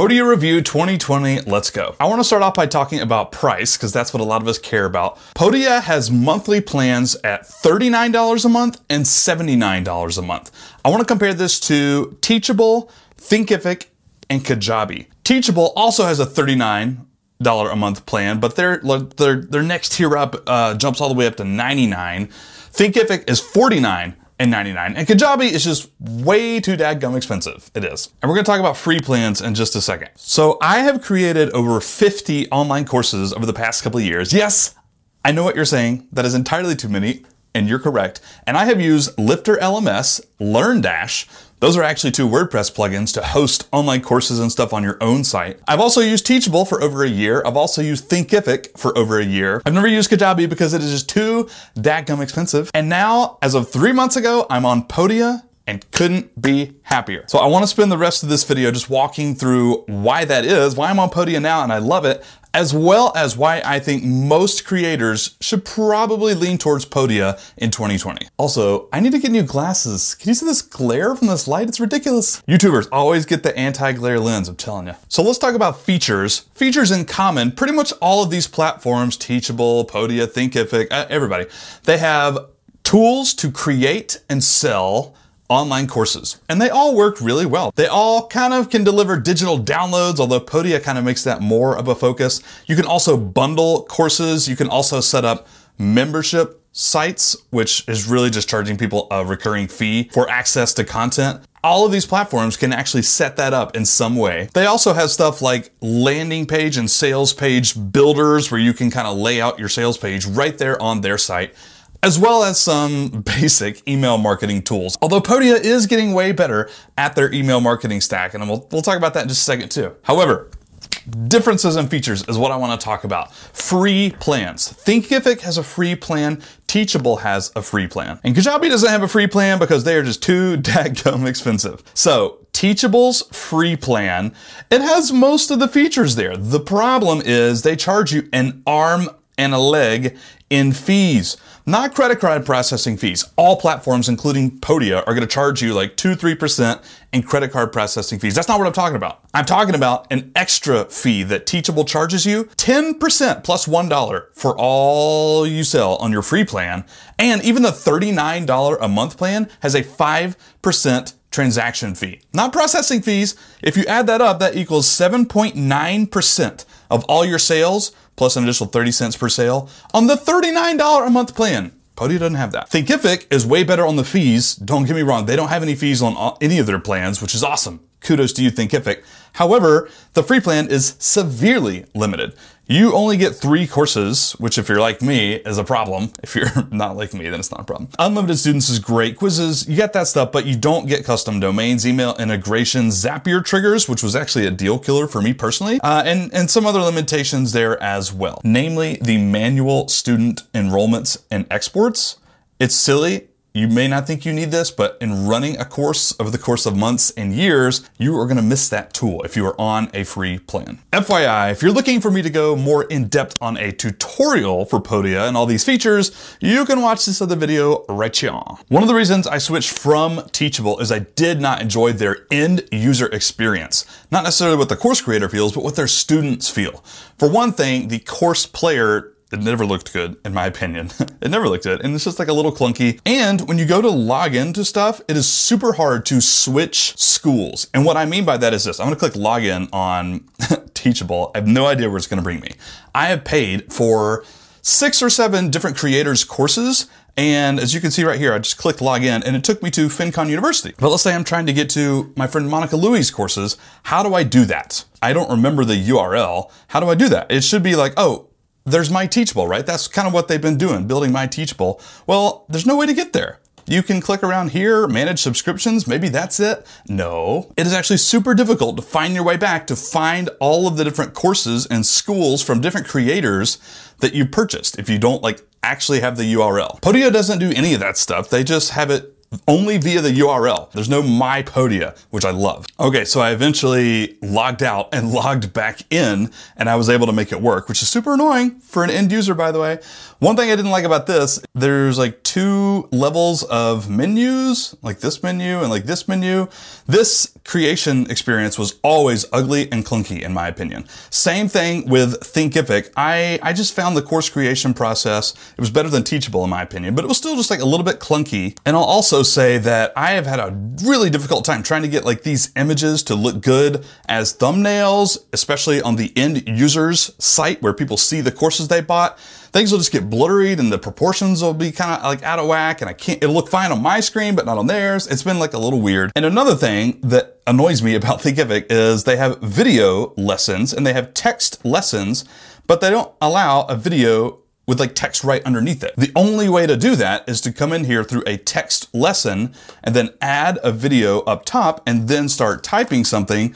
Podia Review 2020, let's go. I wanna start off by talking about price, because that's what a lot of us care about. Podia has monthly plans at $39 a month and $79 a month. I wanna compare this to Teachable, Thinkific, and Kajabi. Teachable also has a $39 a month plan, but their next tier up jumps all the way up to $99. Thinkific is $49. And $99. And Kajabi is just way too dadgum expensive. It is. And we're gonna talk about free plans in just a second. So I have created over 50 online courses over the past couple of years. Yes, I know what you're saying. That is entirely too many, and you're correct. And I have used Lifter LMS, LearnDash. Those are actually two WordPress plugins to host online courses and stuff on your own site. I've also used Teachable for over a year. I've also used Thinkific for over a year. I've never used Kajabi because it is just too dadgum expensive. And now, as of 3 months ago, I'm on Podia and couldn't be happier. So I wanna spend the rest of this video just walking through why that is, why I'm on Podia now and I love it, as well as why I think most creators should probably lean towards Podia in 2020. Also, I need to get new glasses. Can you see this glare from this light? It's ridiculous. YouTubers always get the anti-glare lens, I'm telling you. So let's talk about features. Features in common, pretty much all of these platforms, Teachable, Podia, Thinkific, everybody, they have tools to create and sell online courses, and they all work really well. They all kind of can deliver digital downloads, although Podia kind of makes that more of a focus. You can also bundle courses. You can also set up membership sites, which is really just charging people a recurring fee for access to content. All of these platforms can actually set that up in some way. They also have stuff like landing page and sales page builders where you can kind of lay out your sales page right there on their site, as well as some basic email marketing tools. Although Podia is getting way better at their email marketing stack, and we'll talk about that in just a second too. However, differences in features is what I wanna talk about. Free plans. Thinkific has a free plan, Teachable has a free plan. And Kajabi doesn't have a free plan because they are just too dadgum expensive. So, Teachable's free plan, it has most of the features there. The problem is they charge you an arm and a leg in fees. Not credit card processing fees. All platforms, including Podia, are gonna charge you like 2-3% in credit card processing fees. That's not what I'm talking about. I'm talking about an extra fee that Teachable charges you, 10% plus $1 for all you sell on your free plan. And even the $39 a month plan has a 5% transaction fee. Not processing fees. If you add that up, that equals 7.9% of all your sales, plus an additional 30 cents per sale on the $39 a month plan. Podia doesn't have that. Thinkific is way better on the fees. Don't get me wrong. They don't have any fees on any of their plans, which is awesome. Kudos to you, Thinkific. However, the free plan is severely limited. You only get 3 courses, which if you're like me is a problem. If you're not like me, then it's not a problem. Unlimited students is great. Quizzes, you get that stuff, but you don't get custom domains, email integration, Zapier triggers, which was actually a deal killer for me personally, and some other limitations there as well. Namely, the manual student enrollments and exports. It's silly. You may not think you need this, but in running a course over the course of months and years, you are gonna miss that tool if you are on a free plan. FYI, if you're looking for me to go more in depth on a tutorial for Podia and all these features, you can watch this other video right here. One of the reasons I switched from Teachable is I did not enjoy their end user experience. Not necessarily what the course creator feels, but what their students feel. For one thing, the course player, it never looked good, in my opinion. It never looked good, and it's just like a little clunky. And when you go to log into stuff, it is super hard to switch schools. And what I mean by that is this. I'm gonna click login on Teachable. I have no idea where it's gonna bring me. I have paid for 6 or 7 different creators' courses, and as you can see right here, I just clicked login and it took me to FinCon University. But let's say I'm trying to get to my friend Monica Louis' courses. How do I do that? I don't remember the URL. How do I do that? It should be like, oh, there's My Teachable, right? That's kind of what they've been doing, building My Teachable. Well, there's no way to get there. You can click around here, manage subscriptions, maybe that's it. No, it is actually super difficult to find your way back to find all of the different courses and schools from different creators that you purchased if you don't like actually have the URL. Podia doesn't do any of that stuff. They just have it only via the URL. There's no My Podia, which I love. Okay, so I eventually logged out and logged back in, and I was able to make it work, which is super annoying for an end user, by the way. One thing I didn't like about this, there's like two levels of menus, like this menu and like this menu. This creation experience was always ugly and clunky, in my opinion. Same thing with Thinkific. I just found the course creation process, it was better than Teachable in my opinion, but it was still just like a little bit clunky. And I'll also say that I have had a really difficult time trying to get like these images to look good as thumbnails, especially on the end user's site where people see the courses they bought. Things will just get blurred and the proportions will be kind of like out of whack, and I can't, it'll look fine on my screen, but not on theirs. It's been like a little weird. And another thing that annoys me about Thinkific is they have video lessons and they have text lessons, but they don't allow a video with like text right underneath it. The only way to do that is to come in here through a text lesson and then add a video up top and then start typing something,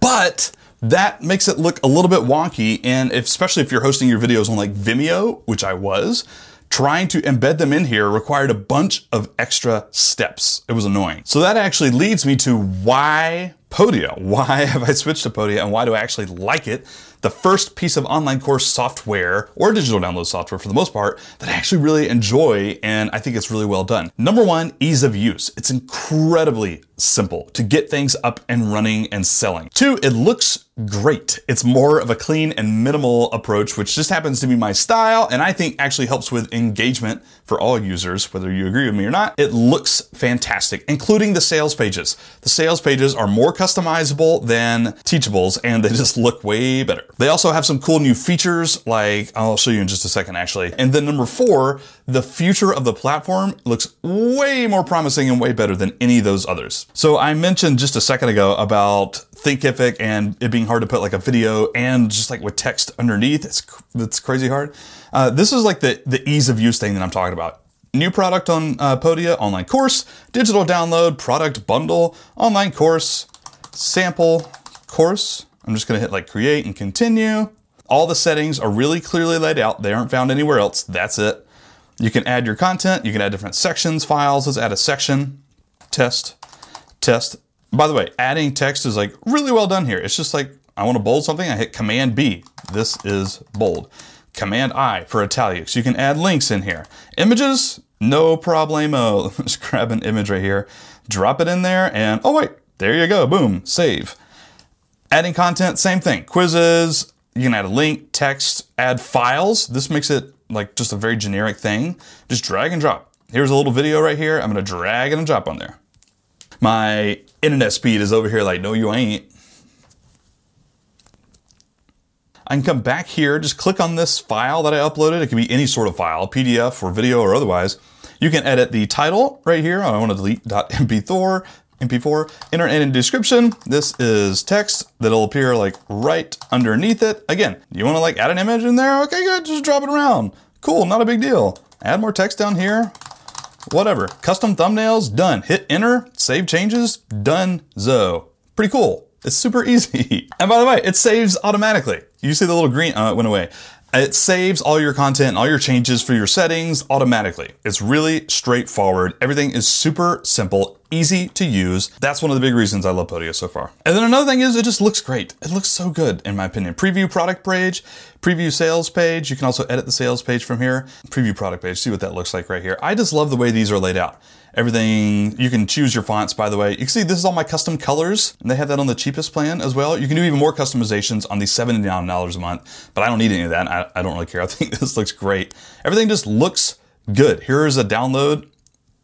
but that makes it look a little bit wonky. And if, especially if you're hosting your videos on like Vimeo, which I was, trying to embed them in here required a bunch of extra steps. It was annoying. So that actually leads me to why Podia. Why have I switched to Podia and why do I actually like it? The first piece of online course software, or digital download software for the most part, that I actually really enjoy, and I think it's really well done. Number one, ease of use. It's incredibly simple to get things up and running and selling. Two, it looks great. It's more of a clean and minimal approach, which just happens to be my style, and I think actually helps with engagement for all users, whether you agree with me or not. It looks fantastic, including the sales pages. The sales pages are more customizable than Teachable's, and they just look way better. They also have some cool new features, like I'll show you in just a second, actually. And then number four, the future of the platform looks way more promising and way better than any of those others. So I mentioned just a second ago about Thinkific and it being hard to put like a video and just like with text underneath. It's crazy hard. This is like the ease of use thing that I'm talking about. New product on Podia, online course, digital download, product bundle, online course, sample course. I'm just gonna hit like create and continue. All the settings are really clearly laid out. They aren't found anywhere else. That's it. You can add your content. You can add different sections, files. Let's add a section. Test, test. By the way, adding text is like really well done here. It's just like, I want to bold something. I hit Command B. This is bold. Command I for italics. You can add links in here. Images, no problemo. Just grab an image right here, drop it in there, and oh wait, there you go. Boom, save. Adding content, same thing. Quizzes, you can add a link, text, add files. This makes it like just a very generic thing. Just drag and drop. Here's a little video right here. I'm gonna drag and drop on there. My internet speed is over here like, no, you ain't. I can come back here, just click on this file that I uploaded. It can be any sort of file, PDF or video or otherwise. You can edit the title right here. I wanna delete .mp4. MP4, enter in description. This is text that'll appear like right underneath it. Again, you want to like add an image in there? Okay, good. Just drop it around. Cool. Not a big deal. Add more text down here. Whatever. Custom thumbnails. Done. Hit enter. Save changes. Done. So pretty cool. It's super easy. And by the way, it saves automatically. You see the little green, it went away. It saves all your content, all your changes for your settings automatically. It's really straightforward. Everything is super simple, easy to use. That's one of the big reasons I love Podia so far. And then another thing is it just looks great. It looks so good in my opinion. Preview product page, preview sales page. You can also edit the sales page from here. Preview product page, see what that looks like right here. I just love the way these are laid out. Everything, you can choose your fonts, by the way. You can see this is all my custom colors, and they have that on the cheapest plan as well. You can do even more customizations on the $79 a month, but I don't need any of that. I don't really care. I think this looks great. Everything just looks good. Here is a download.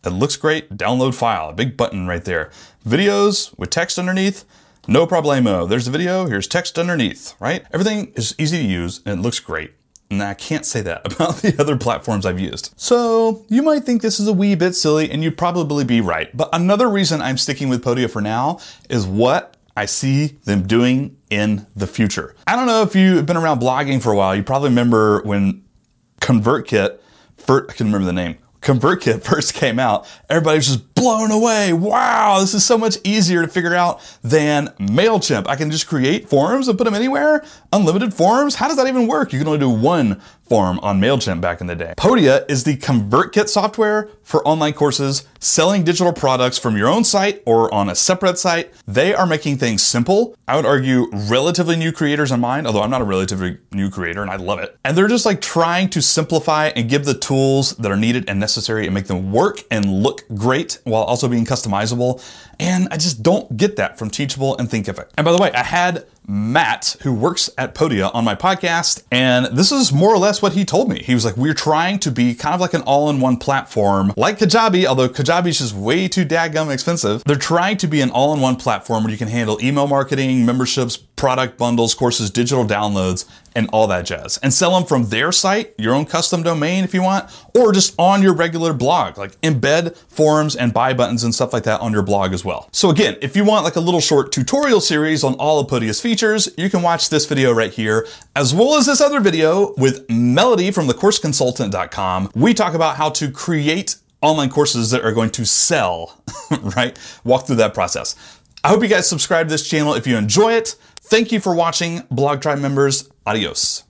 It looks great. Download file, a big button right there. Videos with text underneath, no problemo. There's the video, here's text underneath, right? Everything is easy to use and it looks great. And I can't say that about the other platforms I've used. So you might think this is a wee bit silly and you'd probably be right. But another reason I'm sticking with Podia for now is what I see them doing in the future. I don't know if you've been around blogging for a while. You probably remember when ConvertKit, I can remember the name, ConvertKit first came out, everybody was just blown away. Wow, this is so much easier to figure out than MailChimp. I can just create forms and put them anywhere. Unlimited forms? How does that even work? You can only do one form on MailChimp back in the day. Podia is the ConvertKit software for online courses, selling digital products from your own site or on a separate site. They are making things simple. I would argue relatively new creators in mind, although I'm not a relatively new creator and I love it. And they're just like trying to simplify and give the tools that are needed and necessary and make them work and look great while also being customizable. And I just don't get that from Teachable and Thinkific. And by the way, I had Matt, who works at Podia, on my podcast, and this is more or less what he told me. He was like, we're trying to be kind of like an all-in-one platform like Kajabi, although Kajabi is just way too daggum expensive. They're trying to be an all-in-one platform where you can handle email marketing, memberships, product bundles, courses, digital downloads, and all that jazz. And sell them from their site, your own custom domain if you want, or just on your regular blog, like embed forms and buy buttons and stuff like that on your blog as well. So again, if you want like a little short tutorial series on all of Podia's features, you can watch this video right here, as well as this other video with Melody from thecourseconsultant.com. We talk about how to create online courses that are going to sell, right? Walk through that process. I hope you guys subscribe to this channel if you enjoy it. Thank you for watching, Blog Tribe members. Adios.